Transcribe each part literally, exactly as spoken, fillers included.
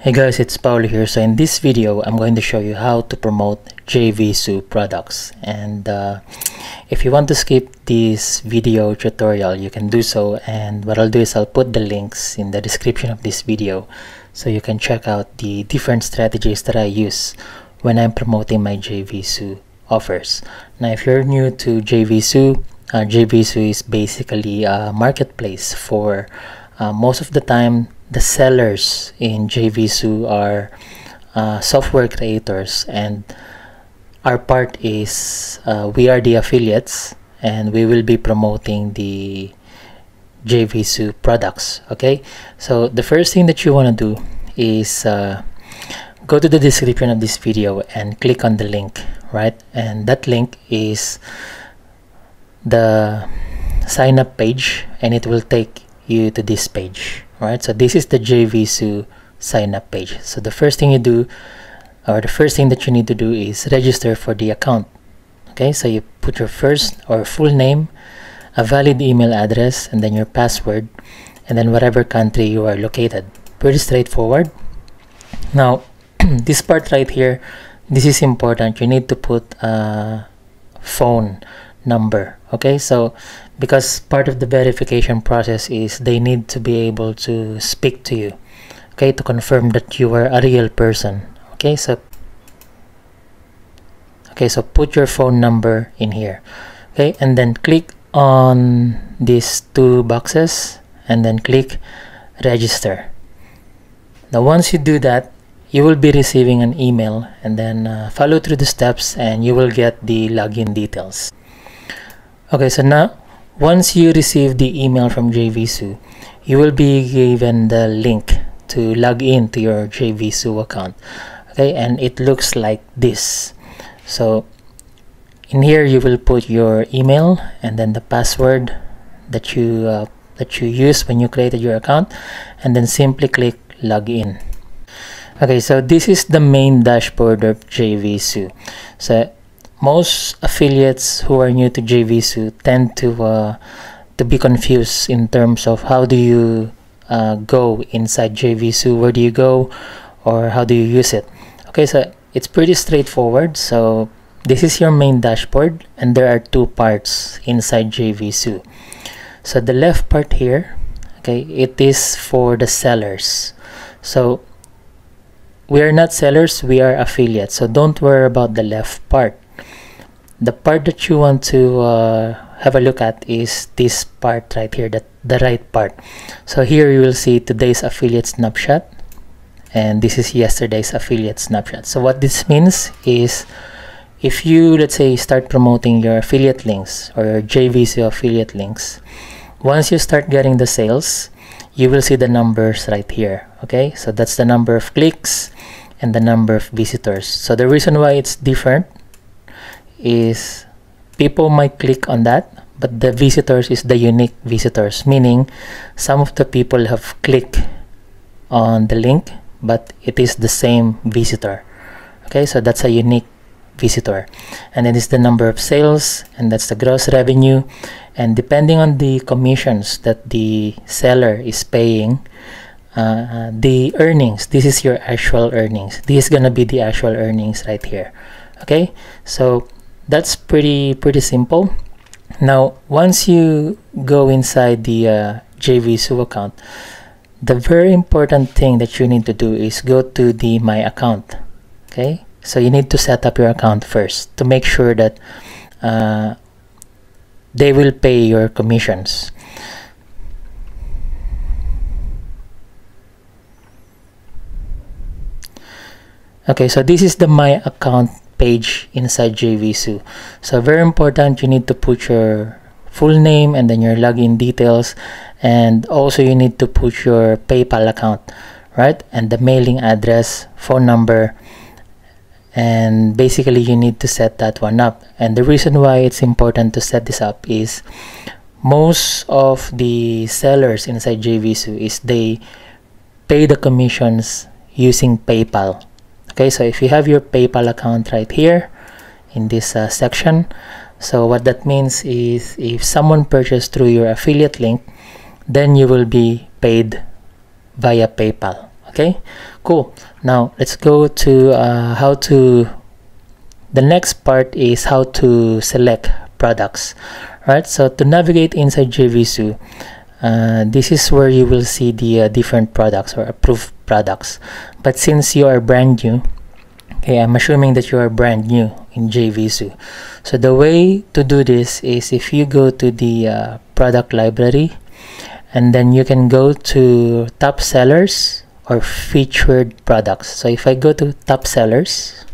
Hey guys, it's Paolo here. So in this video, I'm going to show you how to promote J V Zoo products. And uh, if you want to skip this video tutorial, you can do so. And what I'll do is I'll put the links in the description of this video, so you can check out the different strategies that I use when I'm promoting my J V Zoo offers. Now, if you're new to J V Zoo, uh, J V Zoo is basically a marketplace for uh, most of the time. The sellers in J V Zoo are uh, software creators, and our part is uh, we are the affiliates, and we will be promoting the J V Zoo products. Okay, so the first thing that you want to do is uh, go to the description of this video and click on the link, right? And that link is the sign up page, and it will take you to this page. Alright, so this is the J V Zoo sign up page. So the first thing you do, or the first thing that you need to do, is register for the account. Okay, so you put your first or full name, a valid email address, and then your password, and then whatever country you are located. Pretty straightforward. Now this part right here, this is important. You need to put a phone number. Okay, so because part of the verification process is they need to be able to speak to you, okay, to confirm that you are a real person. Okay, so okay so put your phone number in here, okay, and then click on these two boxes and then click register. Now once you do that, you will be receiving an email, and then uh, follow through the steps and you will get the login details. Okay, so now once you receive the email from J V Zoo, you will be given the link to log in to your J V Zoo account. Okay, and it looks like this. So in here you will put your email and then the password that you uh, that you used when you created your account, and then simply click log in. Okay, so this is the main dashboard of J V Zoo. So most affiliates who are new to J V Zoo tend to uh, to be confused in terms of how do you uh, go inside J V Zoo, where do you go, or how do you use it. Okay, so it's pretty straightforward. So this is your main dashboard, and there are two parts inside J V Zoo. So the left part here, okay, it is for the sellers. So we are not sellers, we are affiliates, so don't worry about the left part. The part that you want to uh, have a look at is this part right here, that the right part. So here you will see today's affiliate snapshot, and this is yesterday's affiliate snapshot. So what this means is, if you, let's say, start promoting your affiliate links or your J V Zoo affiliate links, once you start getting the sales, you will see the numbers right here. Okay, so that's the number of clicks and the number of visitors. So the reason why it's different is people might click on that, but the visitors is the unique visitors, meaning some of the people have clicked on the link, but it is the same visitor. Okay, so that's a unique visitor. And then it's the number of sales, and that's the gross revenue, and depending on the commissions that the seller is paying, uh, the earnings, this is your actual earnings, this is gonna be the actual earnings right here. Okay, so that's pretty pretty simple. Now once you go inside the uh, J V Zoo account, the very important thing that you need to do is go to the my account. Okay, so you need to set up your account first to make sure that uh, they will pay your commissions. Okay, so this is the my account page inside J V Zoo. So very important, you need to put your full name and then your login details, and also you need to put your PayPal account, right, and the mailing address, phone number, and basically you need to set that one up. And the reason why it's important to set this up is most of the sellers inside J V Zoo is they pay the commissions using PayPal. Okay, so if you have your PayPal account right here in this uh, section, so what that means is if someone purchased through your affiliate link, then you will be paid via PayPal. Okay, cool. Now let's go to uh, how to the next part is how to select products. Right, so to navigate inside J V Zoo, uh, this is where you will see the uh, different products or approved products. But since you are brand new, okay, I'm assuming that you are brand new in J V Zoo. So the way to do this is if you go to the uh, product library, and then you can go to top sellers or featured products. So if I go to top sellers,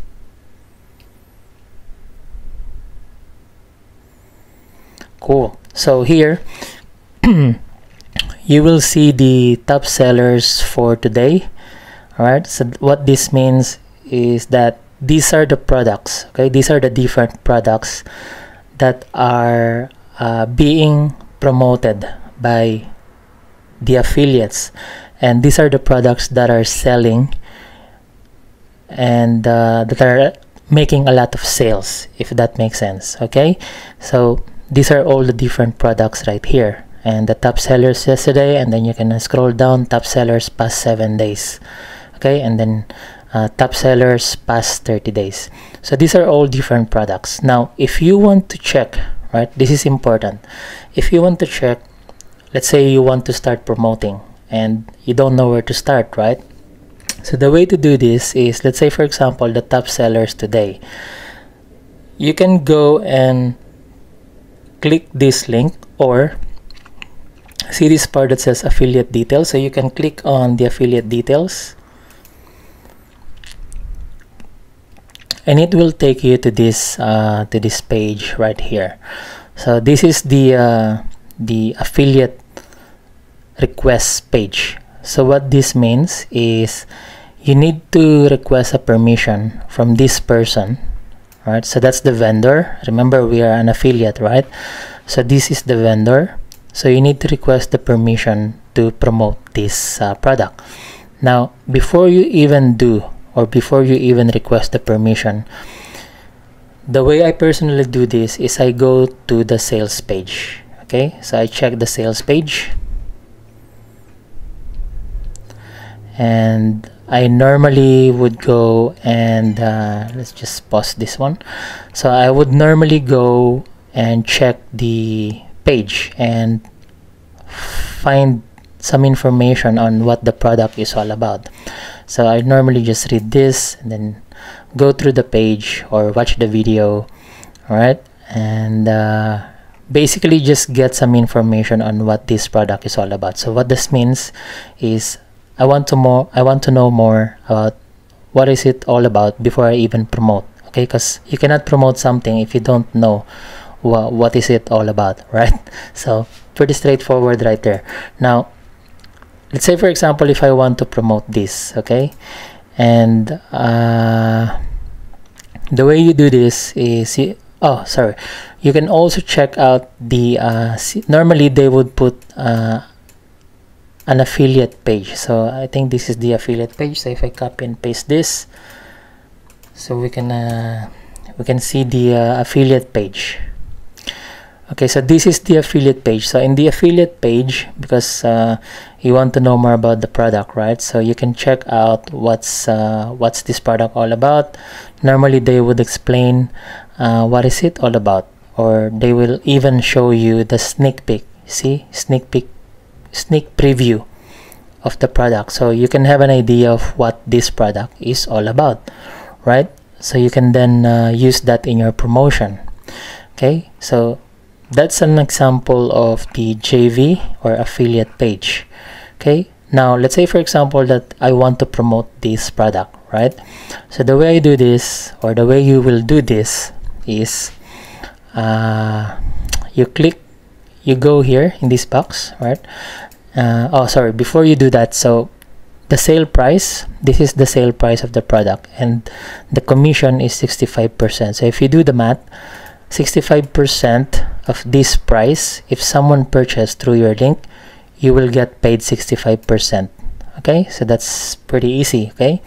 cool. So here you will see the top sellers for today. All right, so what this means is that these are the products, okay, these are the different products that are uh, being promoted by the affiliates, and these are the products that are selling and uh, that are making a lot of sales, if that makes sense. Okay, so these are all the different products right here, and the top sellers yesterday, and then you can scroll down, top sellers past seven days, okay, and then uh, top sellers past thirty days. So these are all different products. Now if you want to check, right, this is important, if you want to check, let's say you want to start promoting and you don't know where to start, right? So the way to do this is, let's say for example the top sellers today, you can go and click this link, or see this part that says affiliate details. So you can click on the affiliate details and it will take you to this uh, to this page right here. So this is the uh, the affiliate request page. So what this means is you need to request a permission from this person. Right, so that's the vendor. Remember, we are an affiliate, right? So this is the vendor. So you need to request the permission to promote this uh, product. Now, before you even do, or before you even request the permission, the way I personally do this is I go to the sales page. Okay, so I check the sales page, and I normally would go and uh, let's just pause this one. So I would normally go and check the page and find some information on what the product is all about. So I normally just read this and then go through the page or watch the video, all right, and uh, basically just get some information on what this product is all about. So what this means is I want to more. I want to know more about what is it all about before I even promote. Okay, because you cannot promote something if you don't know wh what is it all about, right? So pretty straightforward right there. Now, let's say for example, if I want to promote this, okay, and uh, the way you do this is you, oh sorry, you can also check out the. Uh, normally they would put. Uh, an affiliate page. So I think this is the affiliate page. So if I copy and paste this, so we can uh, we can see the uh, affiliate page. Okay, so this is the affiliate page. So in the affiliate page, because uh, you want to know more about the product, right? So you can check out what's uh, what's this product all about. Normally they would explain uh, what is it all about, or they will even show you the sneak peek. See, sneak peek sneak preview of the product, so you can have an idea of what this product is all about, right? So you can then uh, use that in your promotion. Okay, so that's an example of the J V or affiliate page. Okay, now let's say for example that I want to promote this product, right? So the way I do this, or the way you will do this, is uh, you click you go here in this box, right? Uh, oh, sorry, before you do that, so the sale price, this is the sale price of the product, and the commission is sixty-five percent. So if you do the math, sixty-five percent of this price, if someone purchased through your link, you will get paid sixty-five percent. Okay, so that's pretty easy. Okay,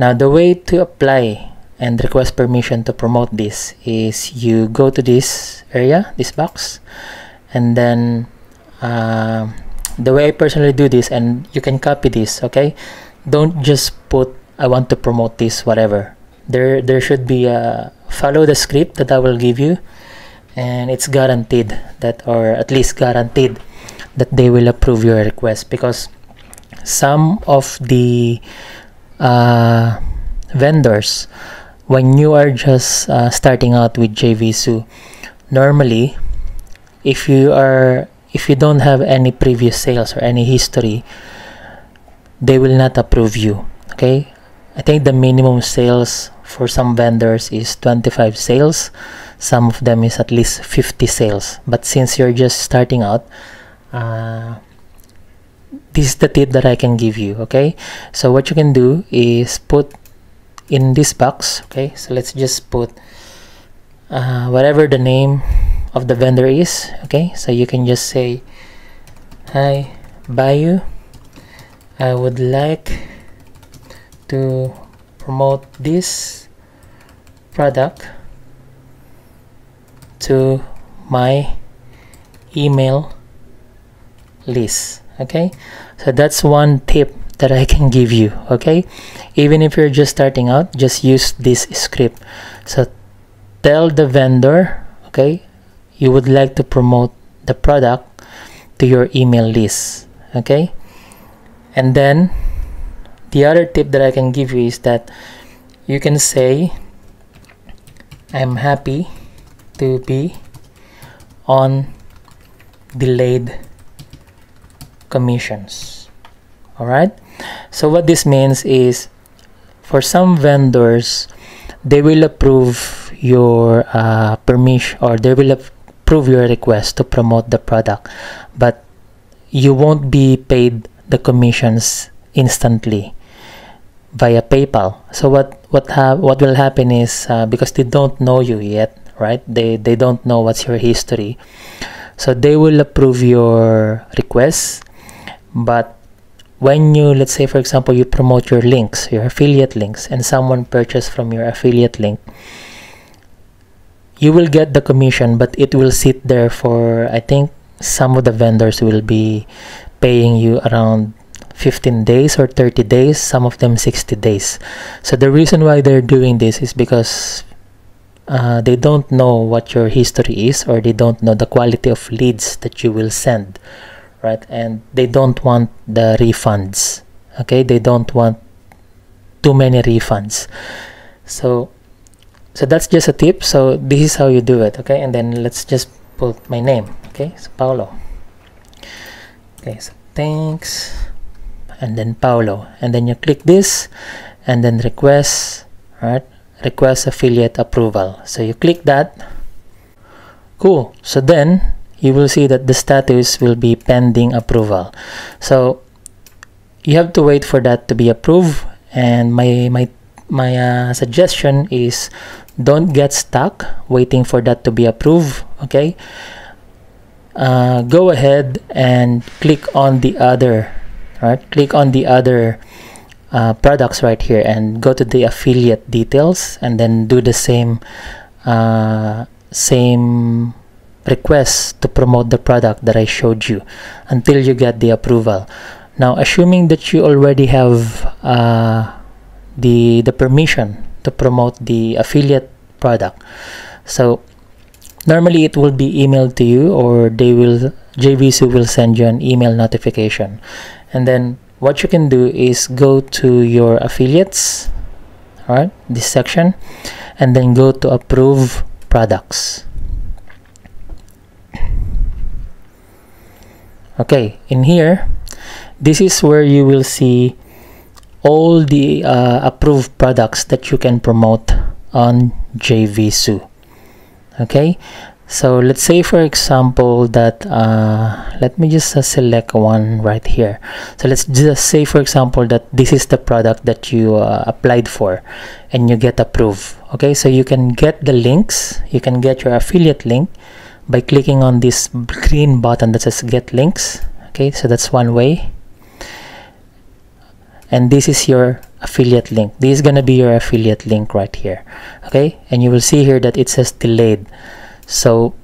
now the way to apply and request permission to promote this is you go to this area, this box, and then uh, the way I personally do this, and you can copy this, okay, don't just put I want to promote this whatever. There there should be a follow the script that I will give you, and it's guaranteed that, or at least guaranteed that they will approve your request, because some of the uh, vendors, when you are just uh, starting out with JVZoo, normally if you are if you don't have any previous sales or any history, they will not approve you. Okay, I think the minimum sales for some vendors is twenty-five sales, some of them is at least fifty sales, but since you're just starting out, uh, this is the tip that I can give you. Okay, so what you can do is put in this box, okay, so let's just put uh, whatever the name of the vendor is. Okay, so you can just say, hi Bayu, I would like to promote this product to my email list. Okay, so that's one tip that I can give you. Okay, even if you're just starting out, just use this script. So tell the vendor, okay, you would like to promote the product to your email list. Okay, and then the other tip that I can give you is that you can say, I'm happy to be on delayed commissions. All right, so what this means is, for some vendors, they will approve your uh, permission, or they will approve your request to promote the product, but you won't be paid the commissions instantly via PayPal. So what what have what will happen is, uh, because they don't know you yet, right, they they don't know what's your history, so they will approve your request. But when you, let's say for example, you promote your links, your affiliate links, and someone purchased from your affiliate link, you will get the commission, but it will sit there for, I think some of the vendors will be paying you around fifteen days or thirty days, some of them sixty days. So the reason why they're doing this is because uh, they don't know what your history is, or they don't know the quality of leads that you will send, right? And they don't want the refunds. Okay, they don't want too many refunds. So so that's just a tip. So this is how you do it. Okay, and then let's just put my name. Okay, so Paolo. Okay, so thanks, and then Paolo, and then you click this, and then request, right? Request affiliate approval. So you click that. Cool. So then you will see that the status will be pending approval. So you have to wait for that to be approved. And my my my uh, suggestion is, don't get stuck waiting for that to be approved. Okay. Uh, go ahead and click on the other. Right, click on the other uh, products right here, and go to the affiliate details, and then do the same uh, same request to promote the product that I showed you until you get the approval. Now, assuming that you already have uh, the the permission to promote the affiliate product, so normally it will be emailed to you, or they will, JVZoo will send you an email notification. And then what you can do is go to your affiliates, all right, this section, and then go to approve products. Okay, in here, this is where you will see all the uh, approved products that you can promote on JVZoo. Okay, so let's say for example that uh, let me just uh, select one right here. So let's just say for example that this is the product that you uh, applied for and you get approved. Okay, so you can get the links, you can get your affiliate link by clicking on this green button that says get links. Okay, so that's one way, and this is your affiliate link. This is gonna be your affiliate link right here. Okay, and you will see here that it says delayed. So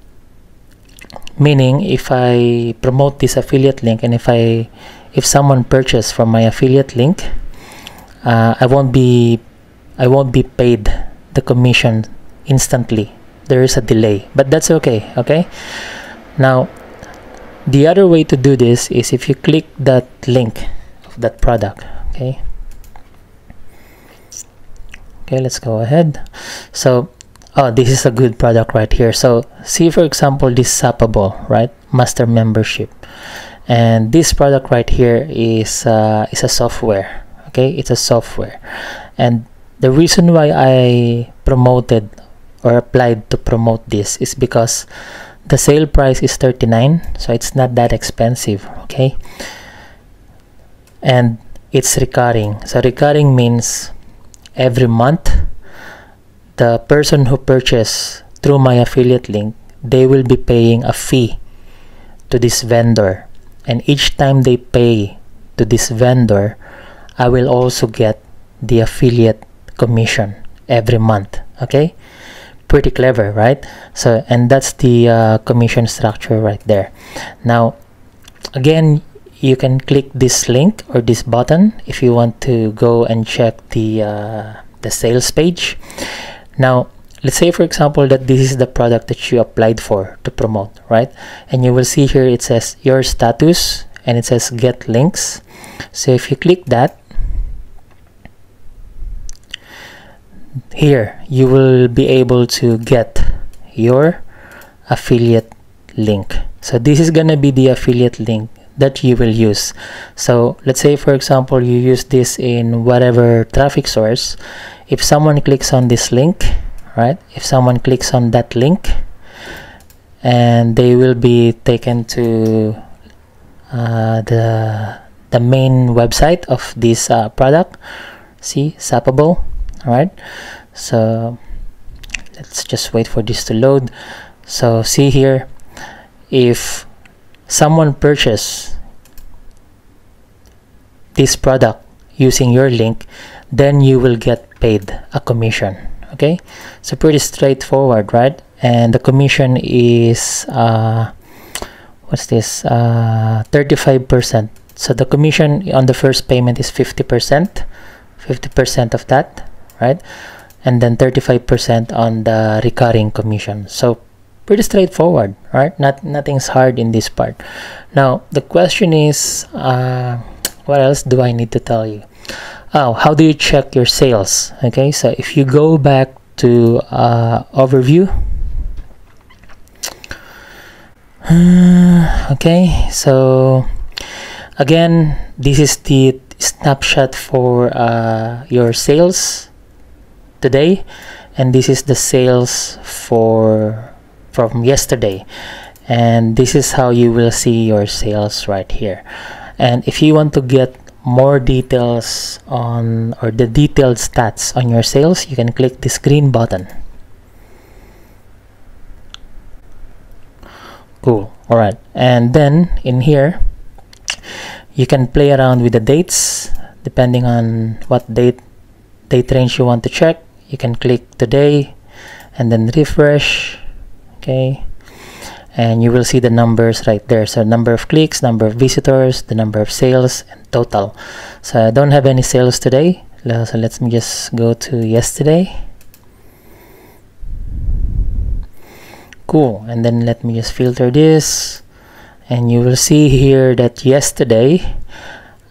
meaning, if I promote this affiliate link, and if I if someone purchased from my affiliate link, uh, I won't be I won't be paid the commission instantly. There is a delay, but that's okay. Okay, now the other way to do this is if you click that link of that product. Okay, okay, let's go ahead. So oh, this is a good product right here. So see, for example, this Zappable, right, master membership, and this product right here is uh, is a software. Okay, it's a software, and the reason why I promoted or applied to promote this is because the sale price is thirty-nine dollars, so it's not that expensive. Okay, and it's recurring. So recurring means every month the person who purchases through my affiliate link, they will be paying a fee to this vendor, and each time they pay to this vendor, I will also get the affiliate commission every month. Okay, pretty clever, right? So, and that's the uh, commission structure right there. Now again, you can click this link or this button if you want to go and check the uh, the sales page. Now let's say, for example, that this is the product that you applied for to promote, right? And you will see here it says your status and it says get links. So if you click that here, you will be able to get your affiliate link. So this is gonna be the affiliate link that you will use. So let's say, for example, you use this in whatever traffic source. If someone clicks on this link, right, if someone clicks on that link, and they will be taken to uh, the the main website of this uh, product. See, Zappable. All right, so let's just wait for this to load. So see here, if someone purchases this product using your link, then you will get paid a commission. Okay, so pretty straightforward, right? And the commission is uh, what's this, uh, thirty-five percent. So the commission on the first payment is fifty percent, fifty percent of that, right? And then thirty-five percent on the recurring commission. So pretty straightforward, right? Not nothing's hard in this part. Now the question is, uh, what else do I need to tell you? Oh, how do you check your sales? Okay, so if you go back to uh, overview, okay, so again, this is the snapshot for uh, your sales today, and this is the sales for from yesterday, and this is how you will see your sales right here. And if you want to get more details on or the detailed stats on your sales, you can click this green button. Cool. All right, and then in here you can play around with the dates depending on what date date range you want to check. You can click today and then refresh. Okay, and you will see the numbers right there. So number of clicks, number of visitors, the number of sales, and total. So I don't have any sales today, so let me just go to yesterday. Cool, and then let me just filter this, and you will see here that yesterday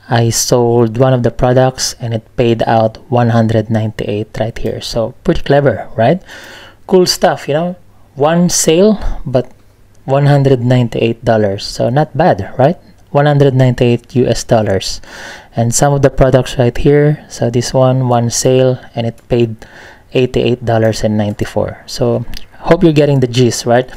I sold one of the products and it paid out one hundred ninety-eight right here. So pretty clever, right? Cool stuff, you know, one sale but one hundred ninety-eight dollars. So not bad, right? One hundred ninety-eight U S dollars. And some of the products right here, so this one one sale and it paid eighty-eight dollars and ninety-four. So hope you're getting the gist, right?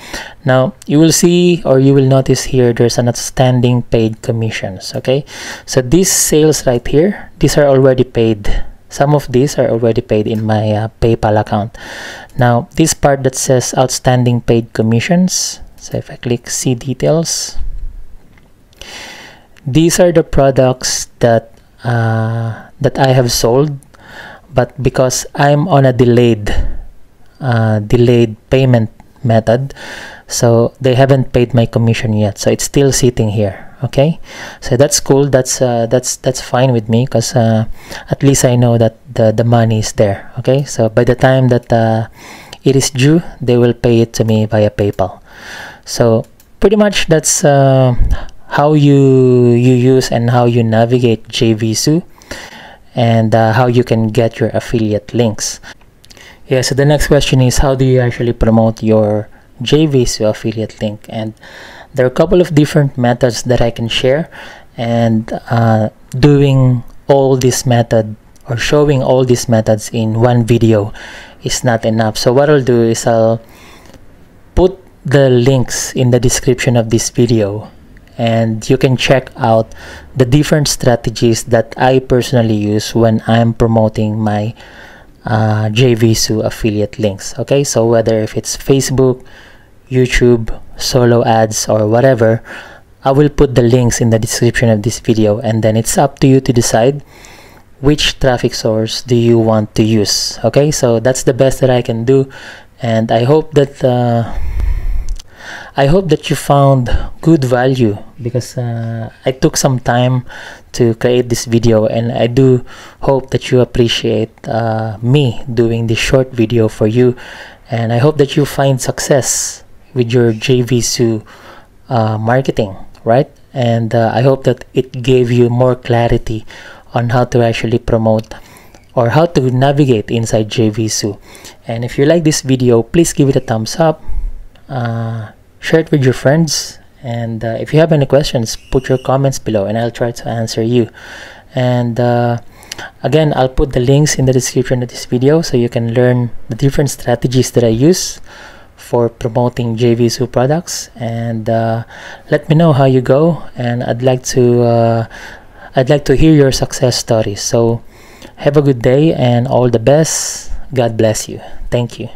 Now you will see or you will notice here there's an outstanding paid commissions. Okay, so these sales right here, these are already paid. Some of these are already paid in my uh, PayPal account. Now this part that says outstanding paid commissions, so if I click see details, these are the products that uh, that I have sold, but because I'm on a delayed uh, delayed payment method, so they haven't paid my commission yet, so it's still sitting here. Okay, so that's cool. That's uh, that's that's fine with me, because uh, at least I know that the the money is there. Okay, so by the time that uh, it is due, they will pay it to me via PayPal. So pretty much that's uh, how you you use and how you navigate JVZoo, and uh, how you can get your affiliate links. Yeah, so the next question is, how do you actually promote your JVZoo affiliate link? And there are a couple of different methods that I can share, and uh, doing all this method or showing all these methods in one video is not enough. So what I'll do is I'll put the links in the description of this video, and you can check out the different strategies that I personally use when I'm promoting my Uh, JVZoo affiliate links. Okay, so whether if it's Facebook, YouTube, solo ads, or whatever, I will put the links in the description of this video, and then it's up to you to decide which traffic source do you want to use. Okay, so that's the best that I can do, and I hope that uh, I hope that you found good value, because uh, I took some time to create this video, and I do hope that you appreciate uh, me doing this short video for you, and I hope that you find success with your JVZoo uh, marketing, right? And uh, I hope that it gave you more clarity on how to actually promote or how to navigate inside JVZoo. And if you like this video, please give it a thumbs up, uh, share it with your friends, and uh, if you have any questions, put your comments below and I'll try to answer you. And uh, again, I'll put the links in the description of this video, so you can learn the different strategies that I use for promoting JVZoo products. And uh, let me know how you go, and I'd like to uh, I'd like to hear your success stories. So have a good day and all the best. God bless you. Thank you.